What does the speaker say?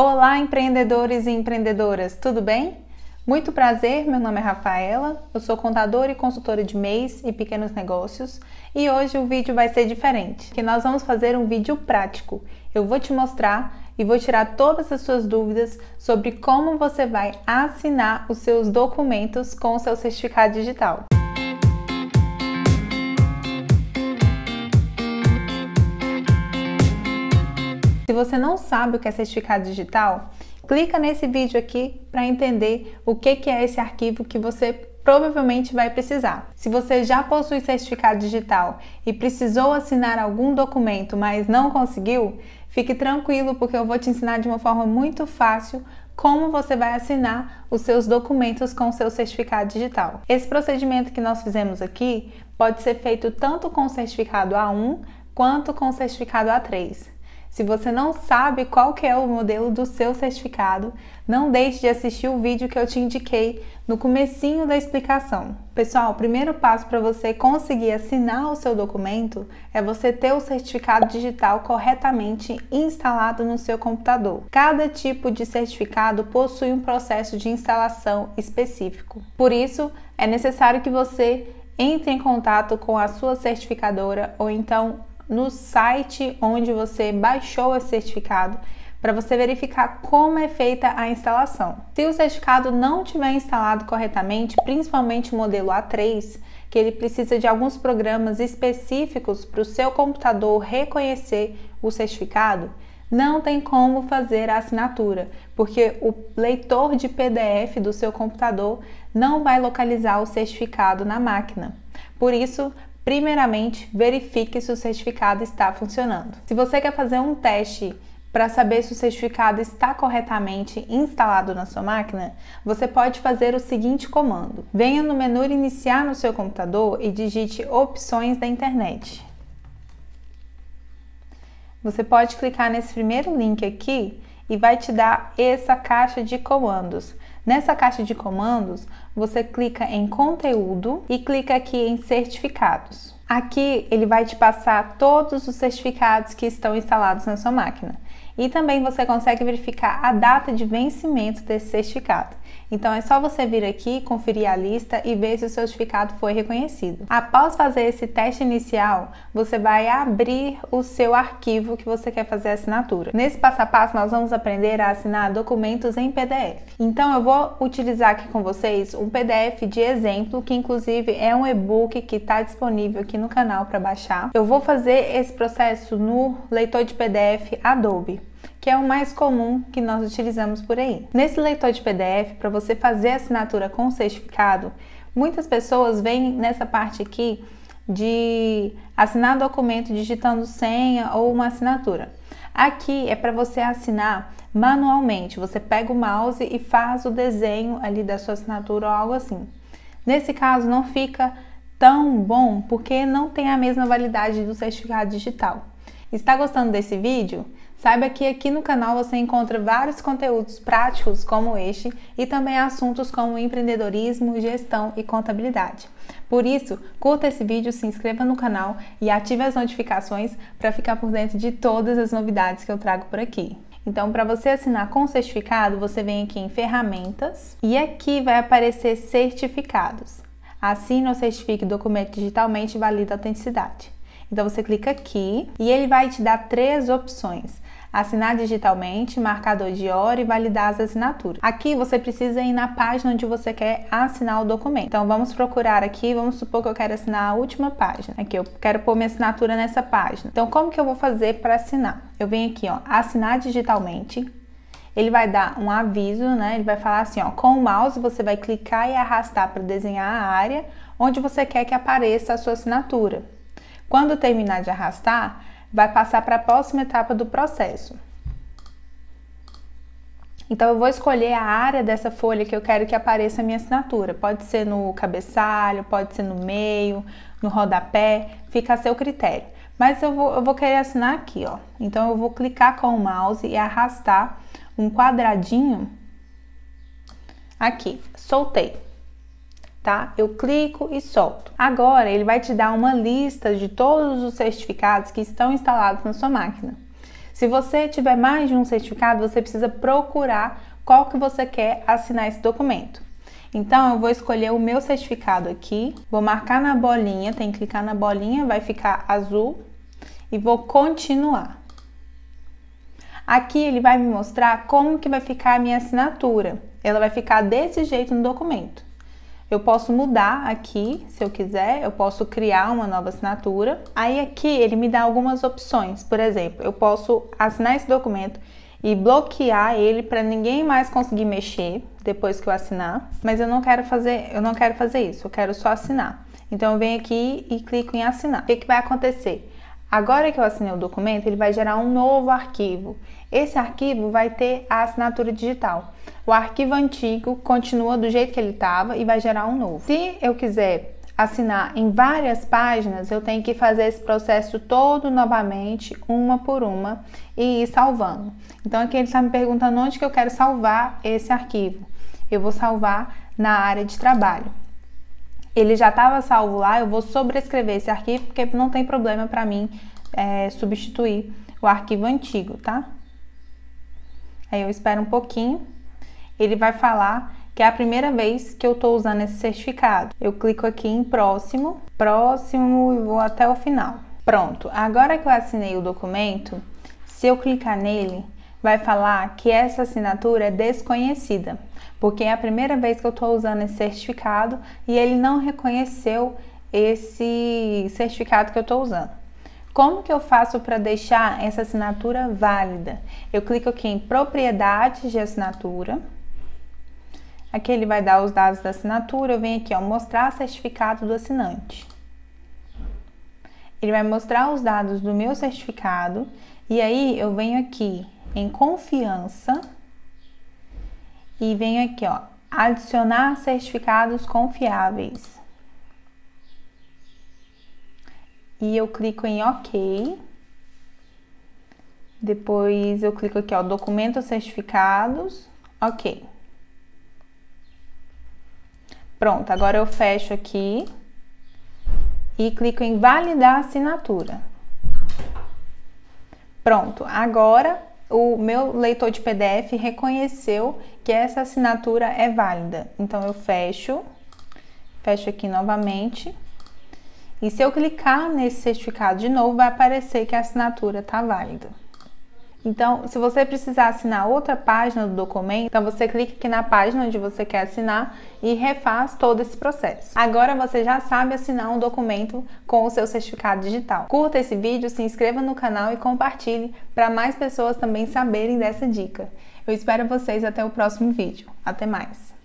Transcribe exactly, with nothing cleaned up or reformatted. Olá, empreendedores e empreendedoras, tudo bem? Muito prazer, meu nome é Rafaela, eu sou contadora e consultora de M E Is e pequenos negócios e hoje o vídeo vai ser diferente, que nós vamos fazer um vídeo prático. Eu vou te mostrar e vou tirar todas as suas dúvidas sobre como você vai assinar os seus documentos com o seu certificado digital. Se você não sabe o que é certificado digital, clica nesse vídeo aqui para entender o que é esse arquivo que você provavelmente vai precisar. Se você já possui certificado digital e precisou assinar algum documento, mas não conseguiu, fique tranquilo porque eu vou te ensinar de uma forma muito fácil como você vai assinar os seus documentos com o seu certificado digital. Esse procedimento que nós fizemos aqui pode ser feito tanto com o certificado A um quanto com o certificado A três. Se você não sabe qual que é o modelo do seu certificado, não deixe de assistir o vídeo que eu te indiquei no comecinho da explicação. Pessoal, o primeiro passo para você conseguir assinar o seu documento é você ter o certificado digital corretamente instalado no seu computador. Cada tipo de certificado possui um processo de instalação específico. Por isso, é necessário que você entre em contato com a sua certificadora ou então no site onde você baixou esse certificado para você verificar como é feita a instalação. Se o certificado não tiver instalado corretamente, principalmente o modelo A três, que ele precisa de alguns programas específicos para o seu computador reconhecer o certificado, não tem como fazer a assinatura, porque o leitor de P D F do seu computador não vai localizar o certificado na máquina. Por isso, primeiramente, verifique se o certificado está funcionando. Se você quer fazer um teste para saber se o certificado está corretamente instalado na sua máquina, você pode fazer o seguinte comando. Venha no menu Iniciar no seu computador e digite Opções da Internet. Você pode clicar nesse primeiro link aqui e vai te dar essa caixa de comandos. Nessa caixa de comandos, você clica em Conteúdo e clica aqui em Certificados. Aqui ele vai te passar todos os certificados que estão instalados na sua máquina. E também você consegue verificar a data de vencimento desse certificado. Então é só você vir aqui, conferir a lista e ver se o seu certificado foi reconhecido. Após fazer esse teste inicial, você vai abrir o seu arquivo que você quer fazer a assinatura. Nesse passo a passo nós vamos aprender a assinar documentos em P D F. Então eu vou utilizar aqui com vocês um P D F de exemplo, que inclusive é um e-book que está disponível aqui no canal para baixar. Eu vou fazer esse processo no leitor de P D F Adobe, que é o mais comum que nós utilizamos por aí. Nesse leitor de P D F, para você fazer a assinatura com certificado, muitas pessoas vêm nessa parte aqui de assinar documento digitando senha ou uma assinatura. Aqui é para você assinar manualmente, você pega o mouse e faz o desenho ali da sua assinatura ou algo assim. Nesse caso não fica tão bom porque não tem a mesma validade do certificado digital. Está gostando desse vídeo? Saiba que aqui no canal você encontra vários conteúdos práticos como este e também assuntos como empreendedorismo, gestão e contabilidade. Por isso, curta esse vídeo, se inscreva no canal e ative as notificações para ficar por dentro de todas as novidades que eu trago por aqui. Então, para você assinar com certificado, você vem aqui em Ferramentas e aqui vai aparecer Certificados. Assine ou certifique o documento digitalmente e valida a autenticidade. Então você clica aqui e ele vai te dar três opções: assinar digitalmente, marcador de hora e validar as assinaturas. Aqui você precisa ir na página onde você quer assinar o documento. Então vamos procurar aqui, vamos supor que eu quero assinar a última página. Aqui eu quero pôr minha assinatura nessa página. Então como que eu vou fazer para assinar? Eu venho aqui, ó, assinar digitalmente. Ele vai dar um aviso, né? Ele vai falar assim, ó, com o mouse você vai clicar e arrastar para desenhar a área onde você quer que apareça a sua assinatura. Quando terminar de arrastar, vai passar para a próxima etapa do processo. Então eu vou escolher a área dessa folha que eu quero que apareça a minha assinatura. Pode ser no cabeçalho, pode ser no meio, no rodapé, fica a seu critério. Mas eu vou, eu vou querer assinar aqui, ó. Então eu vou clicar com o mouse e arrastar um quadradinho aqui, soltei. Tá? Eu clico e solto. Agora ele vai te dar uma lista de todos os certificados que estão instalados na sua máquina. Se você tiver mais de um certificado, você precisa procurar qual que você quer assinar esse documento. Então, eu vou escolher o meu certificado aqui, vou marcar na bolinha, tem que clicar na bolinha, vai ficar azul e vou continuar. Aqui ele vai me mostrar como que vai ficar a minha assinatura. Ela vai ficar desse jeito no documento. Eu posso mudar aqui, se eu quiser, eu posso criar uma nova assinatura. Aí aqui ele me dá algumas opções, por exemplo, eu posso assinar esse documento e bloquear ele para ninguém mais conseguir mexer depois que eu assinar, mas eu não quero fazer, eu não quero fazer isso, eu quero só assinar. Então eu venho aqui e clico em assinar. O que que vai acontecer? Agora que eu assinei o documento, ele vai gerar um novo arquivo. Esse arquivo vai ter a assinatura digital. O arquivo antigo continua do jeito que ele estava e vai gerar um novo. Se eu quiser assinar em várias páginas, eu tenho que fazer esse processo todo novamente, uma por uma, e ir salvando. Então aqui ele está me perguntando onde que eu quero salvar esse arquivo. Eu vou salvar na área de trabalho. Ele já estava salvo lá, eu vou sobrescrever esse arquivo porque não tem problema para mim é, substituir o arquivo antigo, tá? Aí eu espero um pouquinho, ele vai falar que é a primeira vez que eu estou usando esse certificado. Eu clico aqui em próximo, próximo e vou até o final. Pronto, agora que eu assinei o documento, se eu clicar nele, vai falar que essa assinatura é desconhecida, porque é a primeira vez que eu estou usando esse certificado e ele não reconheceu esse certificado que eu estou usando. Como que eu faço para deixar essa assinatura válida? Eu clico aqui em propriedades de assinatura, aqui ele vai dar os dados da assinatura, eu venho aqui ó, mostrar certificado do assinante. Ele vai mostrar os dados do meu certificado e aí eu venho aqui em confiança e venho aqui ó, adicionar certificados confiáveis e eu clico em OK. Depois eu clico aqui ó, documentos certificados, OK. Pronto, agora eu fecho aqui e clico em validar assinatura. Pronto, agora o meu leitor de P D F reconheceu que essa assinatura é válida. Então eu fecho, fecho aqui novamente. E se eu clicar nesse certificado de novo, vai aparecer que a assinatura está válida. Então, se você precisar assinar outra página do documento, então você clica aqui na página onde você quer assinar e refaz todo esse processo. Agora você já sabe assinar um documento com o seu certificado digital. Curta esse vídeo, se inscreva no canal e compartilhe para mais pessoas também saberem dessa dica. Eu espero vocês até o próximo vídeo. Até mais!